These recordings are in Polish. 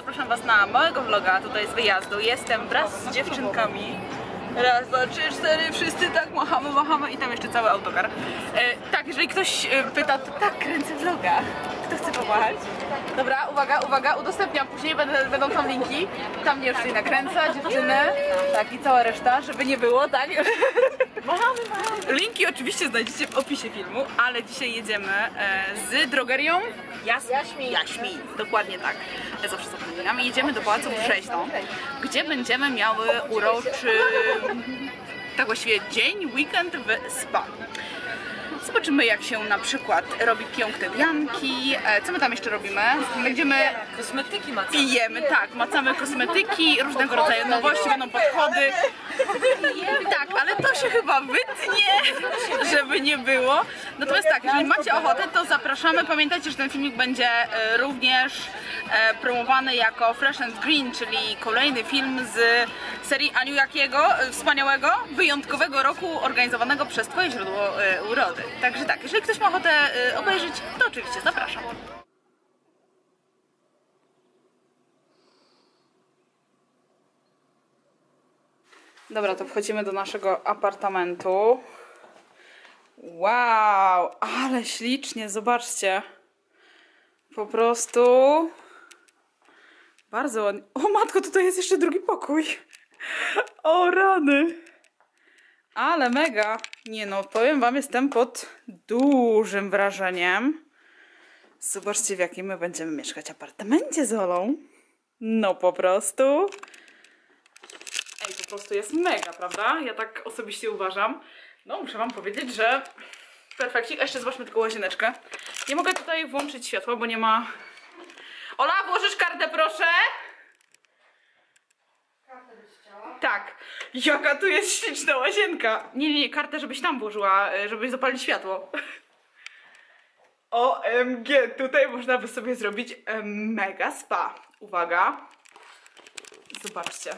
zapraszam Was na małego vloga tutaj z wyjazdu. Jestem wraz z dziewczynkami. Raz, dwa, trzy, cztery, wszyscy tak machamy, machamy i tam jeszcze cały autokar. Tak, jeżeli ktoś pyta, to tak, kręcę vloga. Kto chce pomachać? Dobra, uwaga, uwaga, udostępniam. Później będą tam linki. Tam mnie już coś nakręca, dziewczyny. Tak, i cała reszta, żeby nie było, tak? Linki oczywiście znajdziecie w opisie filmu, ale dzisiaj jedziemy z drogerią Jaśmin. Dokładnie tak. Zawsze zapominam. Jedziemy do Pałacu Brzeźno, gdzie będziemy miały uroczy, tak właściwie dzień, weekend w spa. Zobaczymy, jak się na przykład robi piękne pianki. Co my tam jeszcze robimy? Będziemy... Kosmetyki macamy. Pijemy, tak. Macamy kosmetyki, różnego rodzaju nowości, będą podchody. Tak, ale to się chyba wytnie, żeby nie było. Natomiast tak, jeżeli macie ochotę, to zapraszamy. Pamiętajcie, że ten filmik będzie również promowany jako Fresh and Green, czyli kolejny film z serii Aniu Jakiego, wspaniałego, wyjątkowego roku organizowanego przez Twoje źródło urody. Także tak, jeżeli ktoś ma ochotę obejrzeć, to oczywiście zapraszam. Dobra, to wchodzimy do naszego apartamentu. Wow, ale ślicznie, zobaczcie. Po prostu... Bardzo ładnie. O matko, tutaj jest jeszcze drugi pokój. O rany. Ale mega. Nie no, powiem wam, jestem pod dużym wrażeniem. Zobaczcie, w jakim my będziemy mieszkać apartamencie z Olą. No po prostu. Ej, po prostu jest mega, prawda? Ja tak osobiście uważam. No muszę wam powiedzieć, że perfekcik. A jeszcze zobaczmy tylko łazieneczkę. Nie mogę tutaj włączyć światła, bo nie ma... Ola, włożysz kartę, proszę? Kartę byś chciała? Tak. Jaka tu jest śliczna łazienka. Nie, nie, nie, kartę żebyś tam włożyła, żebyś zapalić światło. OMG, tutaj można by sobie zrobić mega spa. Uwaga. Zobaczcie.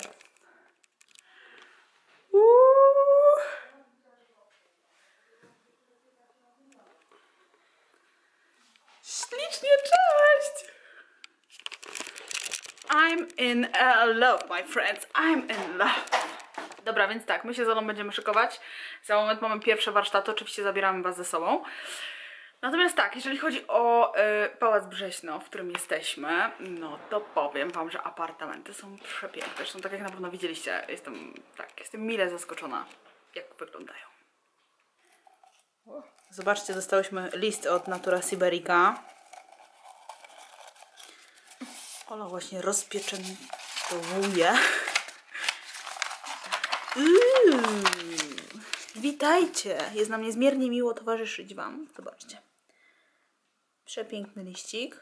Ślicznie, cześć! I'm in love, my friends. I'm in love. Dobra, więc tak, my się z Olą będziemy szykować. Za moment mamy pierwsze warsztaty, oczywiście zabieramy Was ze sobą. Natomiast tak, jeżeli chodzi o Pałac Brzeźno, w którym jesteśmy, no to powiem Wam, że apartamenty są przepiękne. Zresztą tak jak na pewno widzieliście, jestem mile zaskoczona, jak wyglądają. Zobaczcie, dostałyśmy list od Natura Siberica. Ola właśnie rozpieczętowuje. Witajcie! Jest nam niezmiernie miło towarzyszyć Wam. Zobaczcie. Przepiękny liścik.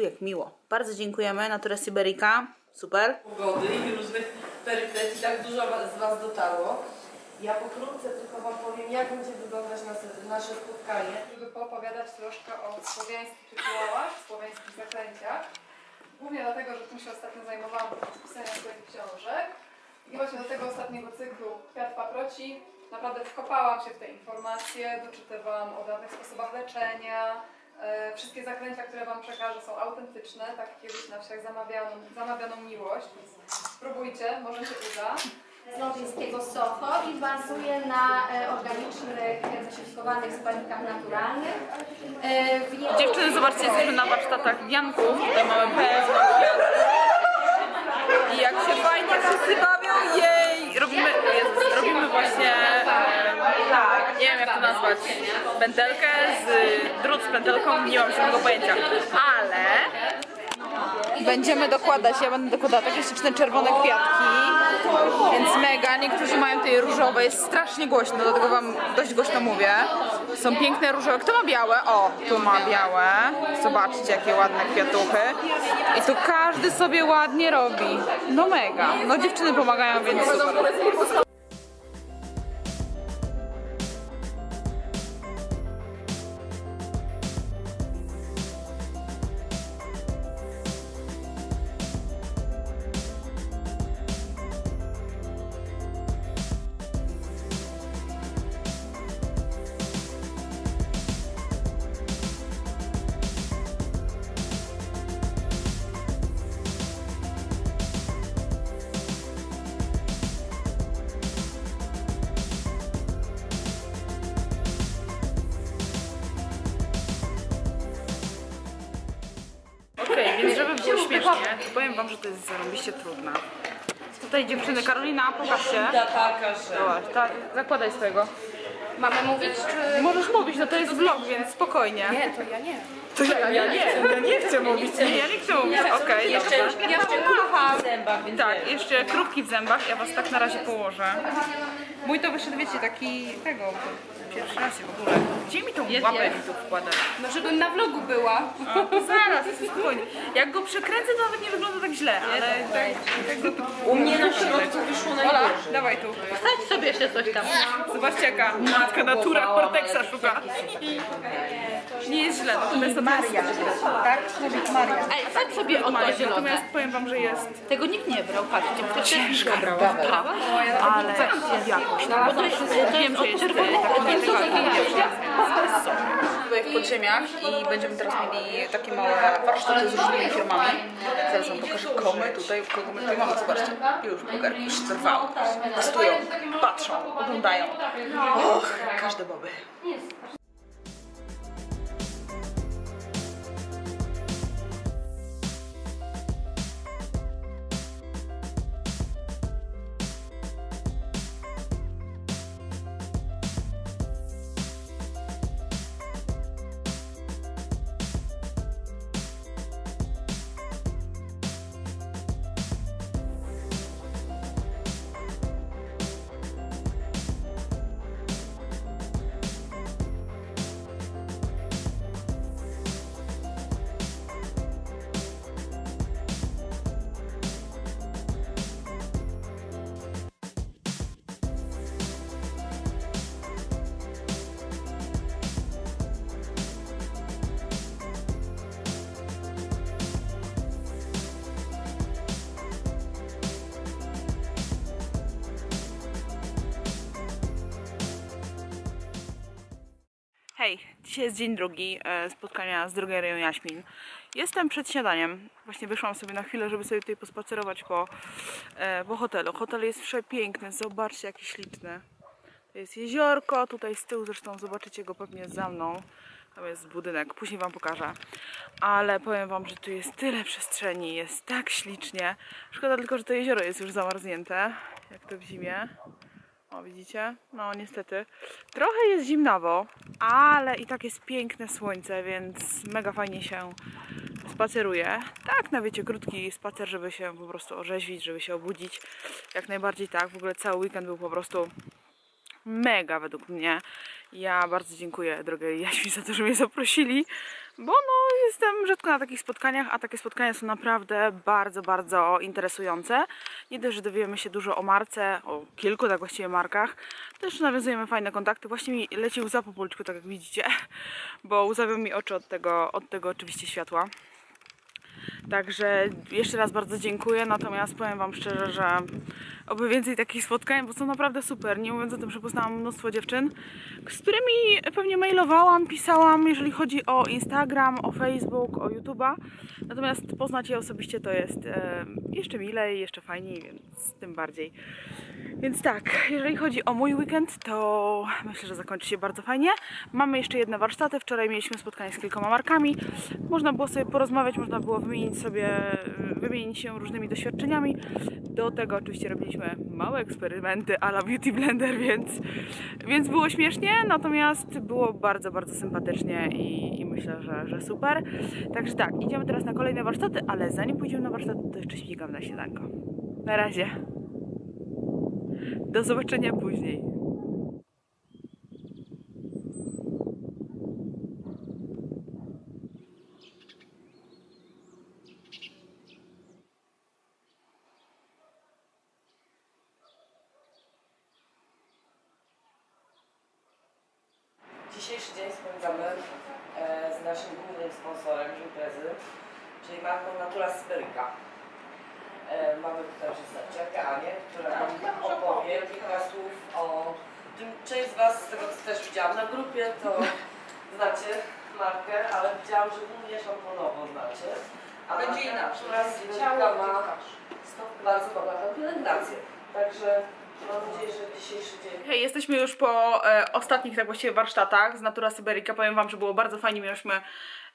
Jak miło. Bardzo dziękujemy. Natura Siberica. Super. Pogody i różnych peryfletii tak dużo z Was dotarło. Ja pokrótce tylko Wam powiem, jak będzie wyglądać nasze spotkanie, żeby poopowiadać troszkę o słowiańskich rytuałach, słowiańskich zaklęciach. Głównie dlatego, że tym się ostatnio zajmowałam podczas pisania swoich książek. I właśnie do tego ostatniego cyklu Kwiat Paproci naprawdę wkopałam się w te informacje, doczytywałam o dawnych sposobach leczenia. Wszystkie zaklęcia, które Wam przekażę, są autentyczne, tak jak kiedyś na wsiach zamawianą miłość, więc spróbujcie, może się uda. Z londyńskiego Soho i bazuje na organicznych, zasilkowanych składnikach naturalnych. Dziewczyny, zobaczcie, jesteśmy na warsztatach wianków. Tutaj mamy pełno kwiatów. I jak się fajnie wszyscy bawią, jej! Robimy właśnie, nie wiem jak to nazwać, pętelkę, drut z pętelką, nie mam żadnego pojęcia, ale... Będziemy dokładać, ja będę dokładała takie śliczne czerwone kwiatki, więc mega, niektórzy mają tutaj różowe, jest strasznie głośno, dlatego Wam dość głośno mówię. Są piękne różowe, kto ma białe? O, tu ma białe, zobaczcie jakie ładne kwiatuchy i tu każdy sobie ładnie robi, no mega, no dziewczyny pomagają, więc super. śmiesznie. Powiem wam, że to jest zarobiście trudne. Tutaj dziewczyny, Karolina, pokaż się. Tak, zakładaj swojego. Mamy mówić, czy... Możesz mówić, no to jest vlog, więc spokojnie. Nie, to ja nie. To ja nie chcę mówić. Okej, dobra. Jeszcze krówki w zębach, więc tak, jeszcze krówki w zębach, ja was tak na razie położę. Mój to wyszedł, wiecie, taki tego, pierwszy raz w ogóle. Gdzie mi tą łapę tu wkładać? No żebym na vlogu była. A, zaraz, spokojnie. Jak go przekręcę, to nawet nie wygląda tak źle, ale tak... U mnie na środku wyszło najgorzej. Ola, dawaj tu. Wstać sobie jeszcze coś tam. Zobaczcie, jaka matka natura Cortexa szuka. Nie jest źle, natomiast Maria. Tak? Maria. Ej, tak sobie od Maria. Natomiast powiem wam, że jest... Tego nikt nie brał, patrzcie. Ciężko brała. Ale jakoś. No, bo to jest... Nie wiem, czy jest czerwony. Tutaj w podziemiach i będziemy teraz mieli takie małe warsztaty z różnymi firmami. Zaraz wam pokażę, kogo my tutaj mamy, zobaczcie. Już bugarki już trwały. Testują, patrzą, oglądają. Och, każde boby. Hej, dzisiaj jest dzień drugi spotkania z drogerią Jaśmin. Jestem przed śniadaniem. Właśnie wyszłam sobie na chwilę, żeby sobie tutaj pospacerować po hotelu. Hotel jest przepiękny, zobaczcie jaki śliczny. To jest jeziorko, tutaj z tyłu zresztą zobaczycie go pewnie za mną. Tam jest budynek, później wam pokażę. Ale powiem wam, że tu jest tyle przestrzeni, jest tak ślicznie. Szkoda tylko, że to jezioro jest już zamarznięte, jak to w zimie. O, widzicie? No niestety. Trochę jest zimnawo, ale i tak jest piękne słońce, więc mega fajnie się spaceruje. Tak, na wiecie, krótki spacer, żeby się po prostu orzeźwić, żeby się obudzić. Jak najbardziej tak. W ogóle cały weekend był po prostu mega według mnie. Ja bardzo dziękuję drogiej Jaśmi za to, że mnie zaprosili, bo no jestem rzadko na takich spotkaniach, a takie spotkania są naprawdę bardzo, bardzo interesujące. Nie dość, że dowiemy się dużo o marce, o kilku tak właściwie markach, też nawiązujemy fajne kontakty. Właśnie mi leci łza po policzku, tak jak widzicie, bo łzawią mi oczy od tego oczywiście światła. Także jeszcze raz bardzo dziękuję, natomiast powiem wam szczerze, że oby więcej takich spotkań, bo są naprawdę super. Nie mówiąc o tym, że poznałam mnóstwo dziewczyn, z którymi pewnie mailowałam, pisałam, jeżeli chodzi o Instagram, o Facebook, o YouTube'a. Natomiast poznać je osobiście to jest jeszcze milej, jeszcze fajniej, więc tym bardziej. Więc tak, jeżeli chodzi o mój weekend, to myślę, że zakończy się bardzo fajnie. Mamy jeszcze jedne warsztaty. Wczoraj mieliśmy spotkanie z kilkoma markami. Można było sobie porozmawiać, można było wymienić się różnymi doświadczeniami. Do tego oczywiście robiliśmy małe eksperymenty à la Beauty Blender, więc było śmiesznie, natomiast było bardzo, bardzo sympatycznie i myślę, że super. Także tak, idziemy teraz na kolejne warsztaty, ale zanim pójdziemy na warsztaty, to jeszcze śmigam na śniadanko. Na razie. Do zobaczenia później. Dzisiejszy dzień spędzamy z naszym głównym sponsorem imprezy, czyli marką Natura Siberica. Mamy tutaj przedstawicielkę Anię, która nam opowie kilka słów o tym. Część z was, z tego co też widziałam na grupie, to znacie markę, ale widziałam, że głównie szamponowo znacie. A będzie inaczej. Ciała ma bardzo bogatą pielęgnację. Także mam nadzieję, że dzisiejszy dzień... Hej, jesteśmy już po ostatnich tak właściwie warsztatach z Natura Siberica. Powiem wam, że było bardzo fajnie. Mieliśmy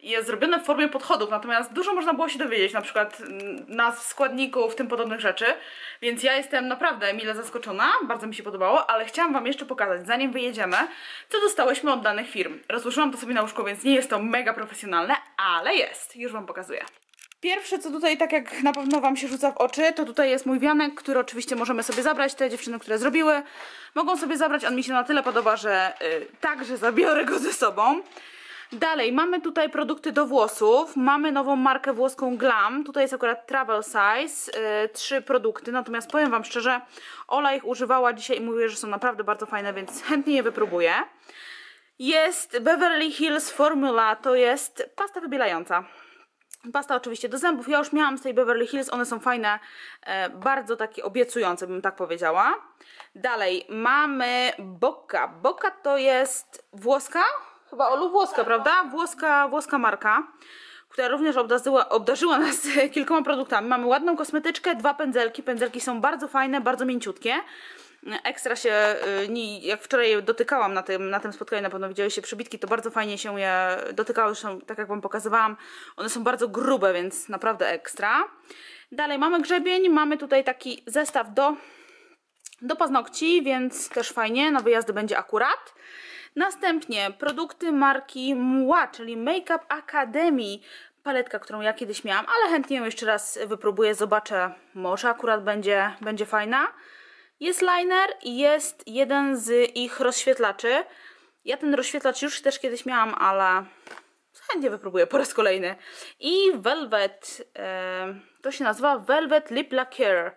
jest zrobione w formie podchodów, natomiast dużo można było się dowiedzieć, na przykład nazw składników, tym podobnych rzeczy, więc ja jestem naprawdę mile zaskoczona, bardzo mi się podobało, ale chciałam Wam jeszcze pokazać, zanim wyjedziemy, co dostałyśmy od danych firm. Rozłożyłam to sobie na łóżku, więc nie jest to mega profesjonalne, ale jest, już Wam pokazuję. Pierwsze co tutaj, tak jak na pewno Wam się rzuca w oczy, to tutaj jest mój wianek, który oczywiście możemy sobie zabrać, te dziewczyny, które zrobiły, mogą sobie zabrać, on mi się na tyle podoba, że także zabiorę go ze sobą. Dalej, mamy tutaj produkty do włosów, mamy nową markę włoską Glam, tutaj jest akurat travel size, 3 produkty, natomiast powiem Wam szczerze, Ola ich używała dzisiaj i mówię, że są naprawdę bardzo fajne, więc chętnie je wypróbuję. Jest Beverly Hills Formula, to jest pasta wybielająca. Pasta oczywiście do zębów, ja już miałam z tej Beverly Hills, one są fajne, bardzo takie obiecujące, bym tak powiedziała. Dalej mamy Boka. Boka to jest włoska? Chyba, Olu, włoska, prawda? Włoska marka, która również obdarzyła nas kilkoma produktami. Mamy ładną kosmetyczkę, 2 pędzelki. Pędzelki są bardzo fajne, bardzo mięciutkie. Ekstra się, jak wczoraj je dotykałam na tym spotkaniu, na pewno widziały się przybitki, to bardzo fajnie się je dotykały, zresztą tak jak Wam pokazywałam, one są bardzo grube, więc naprawdę ekstra. Dalej mamy grzebień, mamy tutaj taki zestaw do paznokci, więc też fajnie, na wyjazdy będzie akurat. Następnie produkty marki MUA, czyli Makeup Academy, paletka, którą ja kiedyś miałam, ale chętnie ją jeszcze raz wypróbuję, zobaczę, może akurat będzie fajna. Jest liner i jest jeden z ich rozświetlaczy. Ja ten rozświetlacz już też kiedyś miałam, ale chętnie wypróbuję po raz kolejny. I Velvet, to się nazywa Velvet Lip Lacquer.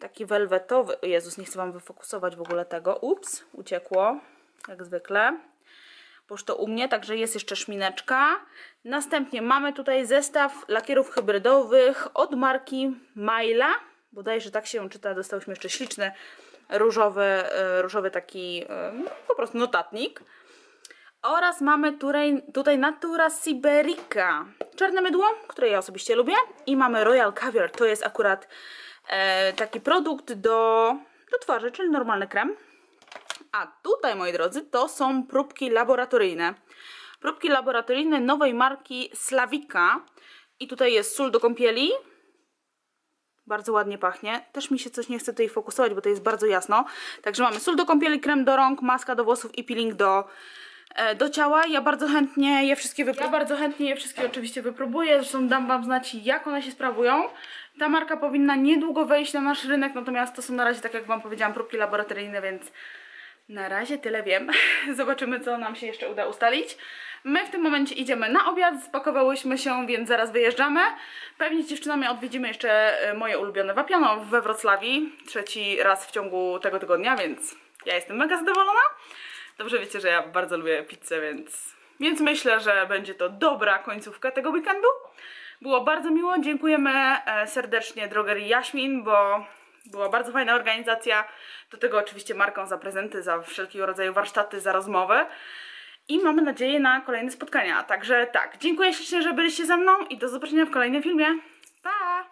Taki welwetowy, Jezus, nie chcę Wam wyfokusować w ogóle tego. Ups, uciekło, jak zwykle. Boż to u mnie, także jest jeszcze szmineczka. Następnie mamy tutaj zestaw lakierów hybrydowych od marki Myla. Bodajże tak się ją czyta, dostałyśmy jeszcze śliczny różowy taki po prostu notatnik. Oraz mamy tutaj Natura Siberica, czarne mydło, które ja osobiście lubię. I mamy Royal Caviar, to jest akurat taki produkt do twarzy, czyli normalny krem. A tutaj, moi drodzy, to są próbki laboratoryjne. Próbki laboratoryjne nowej marki Slavica. I tutaj jest sól do kąpieli. Bardzo ładnie pachnie. Też mi się coś nie chce tutaj fokusować, bo to jest bardzo jasno. Także mamy sól do kąpieli, krem do rąk, maska do włosów i peeling do ciała. Ja bardzo chętnie je wszystkie oczywiście wypróbuję. Zresztą dam Wam znać, jak one się sprawują. Ta marka powinna niedługo wejść na nasz rynek, natomiast to są na razie, tak jak Wam powiedziałam, próbki laboratoryjne, więc na razie tyle wiem. Zobaczymy, co nam się jeszcze uda ustalić. My w tym momencie idziemy na obiad, spakowałyśmy się, więc zaraz wyjeżdżamy. Pewnie z dziewczynami odwiedzimy jeszcze moje ulubione Wapiano we Wrocławiu. 3. raz w ciągu tego tygodnia, więc ja jestem mega zadowolona. Dobrze wiecie, że ja bardzo lubię pizzę, więc myślę, że będzie to dobra końcówka tego weekendu. Było bardzo miło, dziękujemy serdecznie Drogerii JAŚMIN, bo była bardzo fajna organizacja. Do tego oczywiście markom za prezenty, za wszelkiego rodzaju warsztaty, za rozmowy. I mamy nadzieję na kolejne spotkania. Także tak, dziękuję ślicznie, że byliście ze mną i do zobaczenia w kolejnym filmie. Pa!